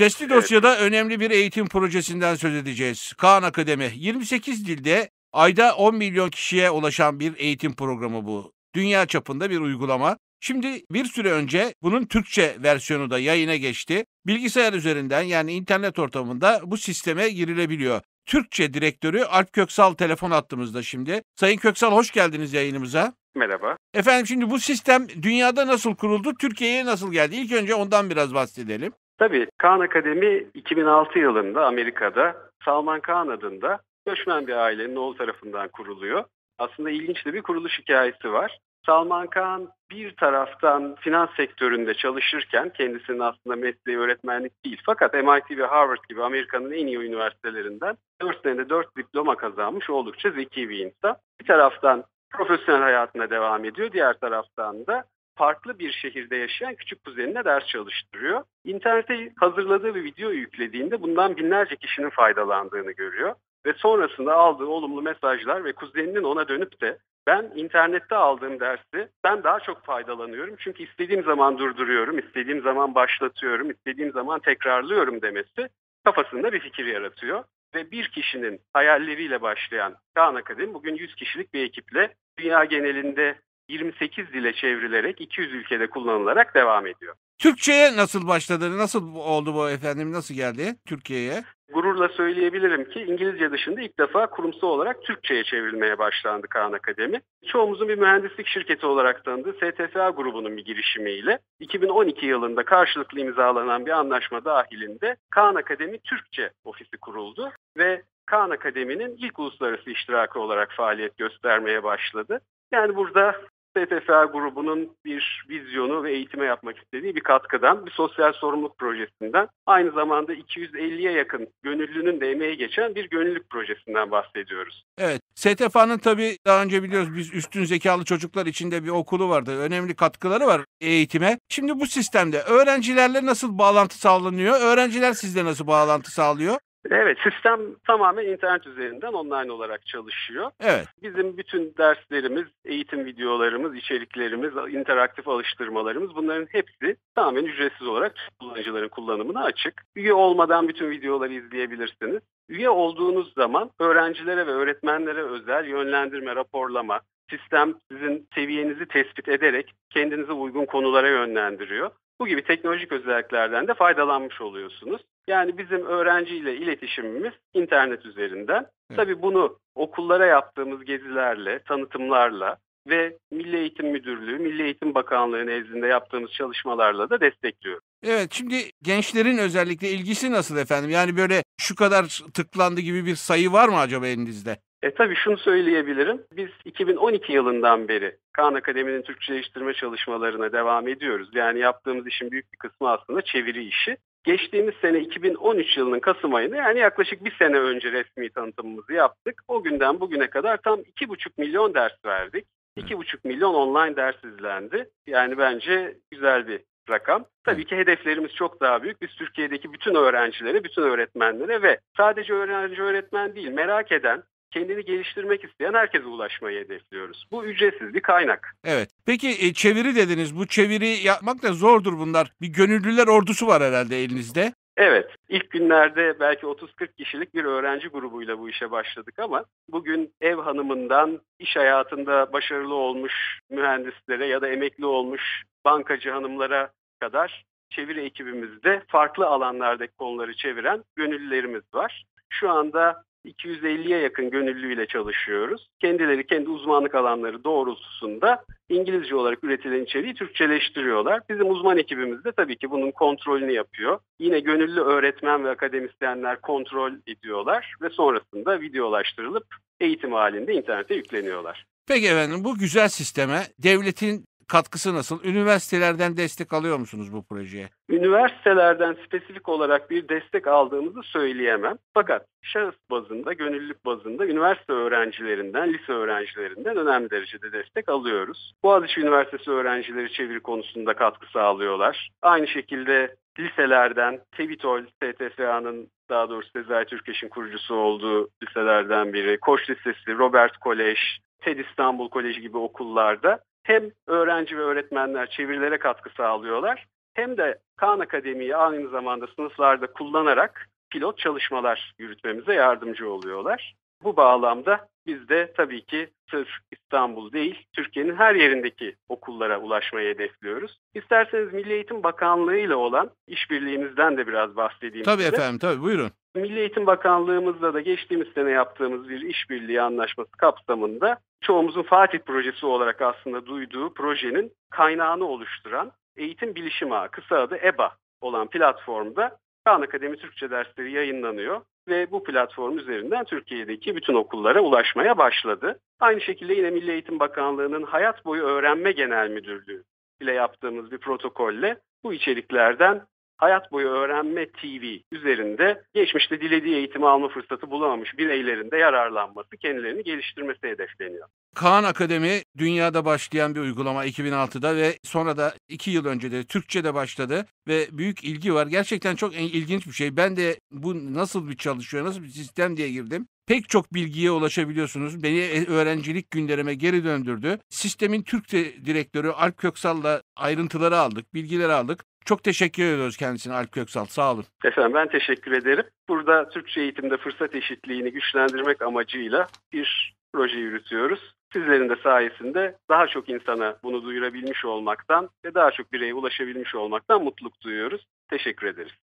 Sesli dosyada önemli bir eğitim projesinden söz edeceğiz. Khan Academy 28 dilde ayda 10 milyon kişiye ulaşan bir eğitim programı bu. Dünya çapında bir uygulama. Şimdi bir süre önce bunun Türkçe versiyonu da yayına geçti. Bilgisayar üzerinden, yani internet ortamında bu sisteme girilebiliyor. Türkçe direktörü Alp Köksal telefon attığımızda şimdi. Sayın Köksal, hoş geldiniz yayınımıza. Merhaba. Efendim, şimdi bu sistem dünyada nasıl kuruldu, Türkiye'ye nasıl geldi? İlk önce ondan biraz bahsedelim. Tabii, Khan Academy 2006 yılında Amerika'da Salman Khan adında göçmen bir ailenin oğlu tarafından kuruluyor. Aslında ilginç de bir kuruluş hikayesi var. Salman Khan bir taraftan finans sektöründe çalışırken, kendisinin aslında mesleği öğretmenlik değil fakat MIT ve Harvard gibi Amerika'nın en iyi üniversitelerinden 4 senede 4 diploma kazanmış oldukça zeki bir insan. Bir taraftan profesyonel hayatına devam ediyor, diğer taraftan da farklı bir şehirde yaşayan küçük kuzenine ders çalıştırıyor. İnternete hazırladığı bir video yüklediğinde bundan binlerce kişinin faydalandığını görüyor ve sonrasında aldığı olumlu mesajlar ve kuzeninin ona dönüp de ben internette aldığım dersi ben daha çok faydalanıyorum çünkü istediğim zaman durduruyorum, istediğim zaman başlatıyorum, istediğim zaman tekrarlıyorum demesi kafasında bir fikir yaratıyor. Ve bir kişinin hayalleriyle başlayan Khan Academy bugün 100 kişilik bir ekiple dünya genelinde 28 dile çevrilerek 200 ülkede kullanılarak devam ediyor. Türkçe'ye nasıl başladı, nasıl oldu bu efendim, nasıl geldi Türkiye'ye? Gururla söyleyebilirim ki İngilizce dışında ilk defa kurumsal olarak Türkçe'ye çevrilmeye başlandı Khan Academy. Çoğumuzun bir mühendislik şirketi olarak tanıdığı STFA grubunun bir girişimiyle 2012 yılında karşılıklı imzalanan bir anlaşma dahilinde Khan Academy Türkçe ofisi kuruldu ve Khan Academy'nin ilk uluslararası iştiraki olarak faaliyet göstermeye başladı. Yani burada STFA grubunun bir vizyonu ve eğitime yapmak istediği bir katkıdan, bir sosyal sorumluluk projesinden, aynı zamanda 250'ye yakın gönüllünün de emeği geçen bir gönüllülük projesinden bahsediyoruz. Evet, STFA'nın tabii daha önce biliyoruz biz üstün zekalı çocuklar içinde bir okulu vardı. Önemli katkıları var eğitime. Şimdi bu sistemde öğrencilerle nasıl bağlantı sağlanıyor? Öğrenciler sizle nasıl bağlantı sağlıyor? Evet, sistem tamamen internet üzerinden online olarak çalışıyor. Evet. Bizim bütün derslerimiz, eğitim videolarımız, içeriklerimiz, interaktif alıştırmalarımız, bunların hepsi tamamen ücretsiz olarak kullanıcıların kullanımına açık. Üye olmadan bütün videoları izleyebilirsiniz. Üye olduğunuz zaman öğrencilere ve öğretmenlere özel yönlendirme, raporlama, sistem sizin seviyenizi tespit ederek kendinize uygun konulara yönlendiriyor. Bu gibi teknolojik özelliklerden de faydalanmış oluyorsunuz. Yani bizim öğrenciyle iletişimimiz internet üzerinden. Evet. Tabii bunu okullara yaptığımız gezilerle, tanıtımlarla ve Milli Eğitim Müdürlüğü, Milli Eğitim Bakanlığı nezdinde yaptığımız çalışmalarla da destekliyoruz. Evet, şimdi gençlerin özellikle ilgisi nasıl efendim? Yani böyle şu kadar tıklandı gibi bir sayı var mı acaba elinizde? Tabii şunu söyleyebilirim. Biz 2012 yılından beri Khan Academy'nin Türkçeleştirme çalışmalarına devam ediyoruz. Yani yaptığımız işin büyük bir kısmı aslında çeviri işi. Geçtiğimiz sene 2013 yılının Kasım ayında, yani yaklaşık bir sene önce resmi tanıtımımızı yaptık. O günden bugüne kadar tam 2,5 milyon ders verdik. 2,5 milyon online ders izlendi. Yani bence güzel bir rakam. Tabii ki hedeflerimiz çok daha büyük. Biz Türkiye'deki bütün öğrencilere, bütün öğretmenlere ve sadece öğrenci öğretmen değil, merak eden, kendini geliştirmek isteyen herkese ulaşmayı hedefliyoruz. Bu ücretsiz bir kaynak. Evet. Peki çeviri dediniz. Bu çeviri yapmak da zordur bunlar. Bir gönüllüler ordusu var herhalde elinizde. Evet. İlk günlerde belki 30-40 kişilik bir öğrenci grubuyla bu işe başladık ama bugün ev hanımından iş hayatında başarılı olmuş mühendislere ya da emekli olmuş bankacı hanımlara kadar çeviri ekibimizde farklı alanlardaki konuları çeviren gönüllülerimiz var. Şu anda 250'ye yakın gönüllüyle çalışıyoruz. Kendileri kendi uzmanlık alanları doğrultusunda İngilizce olarak üretilen içeriği Türkçeleştiriyorlar. Bizim uzman ekibimiz de tabii ki bunun kontrolünü yapıyor. Yine gönüllü öğretmen ve akademisyenler kontrol ediyorlar ve sonrasında videolaştırılıp eğitim halinde internete yükleniyorlar. Peki efendim, bu güzel sisteme devletin katkısı nasıl? Üniversitelerden destek alıyor musunuz bu projeye? Üniversitelerden spesifik olarak bir destek aldığımızı söyleyemem. Fakat şahıs bazında, gönüllülük bazında üniversite öğrencilerinden, lise öğrencilerinden önemli derecede destek alıyoruz. Boğaziçi Üniversitesi öğrencileri çeviri konusunda katkı sağlıyorlar. Aynı şekilde liselerden, TEVİTÖL, STFA'nın, daha doğrusu Sezai Türkeş'in kurucusu olduğu liselerden biri, Koç Lisesi, Robert Kolej, TED İstanbul Kolej gibi okullarda hem öğrenci ve öğretmenler çevirilere katkı sağlıyorlar hem de Khan Academy'yi aynı zamanda sınıflarda kullanarak pilot çalışmalar yürütmemize yardımcı oluyorlar. Bu bağlamda biz de tabii ki sırf İstanbul değil, Türkiye'nin her yerindeki okullara ulaşmayı hedefliyoruz. İsterseniz Milli Eğitim Bakanlığı ile olan işbirliğimizden de biraz bahsedeyim. Tabii size. Efendim, tabii buyurun. Milli Eğitim Bakanlığımızla da geçtiğimiz sene yaptığımız bir işbirliği anlaşması kapsamında çoğumuzun Fatih Projesi olarak aslında duyduğu projenin kaynağını oluşturan Eğitim Bilişim Ağı, kısa adı EBA olan platformda Khan Academy Türkçe dersleri yayınlanıyor ve bu platform üzerinden Türkiye'deki bütün okullara ulaşmaya başladı. Aynı şekilde yine Milli Eğitim Bakanlığı'nın Hayat Boyu Öğrenme Genel Müdürlüğü ile yaptığımız bir protokolle bu içeriklerden Hayat Boyu Öğrenme TV üzerinde geçmişte dilediği eğitimi alma fırsatı bulamamış bireylerin de yararlanması, kendilerini geliştirmesi hedefleniyor. Khan Academy dünyada başlayan bir uygulama 2006'da ve sonra da 2 yıl önce de Türkçe'de başladı ve büyük ilgi var. Gerçekten çok ilginç bir şey. Ben de bu nasıl bir çalışıyor, nasıl bir sistem diye girdim. Pek çok bilgiye ulaşabiliyorsunuz. Beni öğrencilik günlerime geri döndürdü. Sistemin Türkçe direktörü Alp Köksal'la ayrıntıları aldık, bilgileri aldık. Çok teşekkür ediyoruz kendisine Alp Köksal. Sağ olun. Efendim ben teşekkür ederim. Burada Türkçe eğitimde fırsat eşitliğini güçlendirmek amacıyla bir proje yürütüyoruz. Sizlerin de sayesinde daha çok insana bunu duyurabilmiş olmaktan ve daha çok bireye ulaşabilmiş olmaktan mutluluk duyuyoruz. Teşekkür ederiz.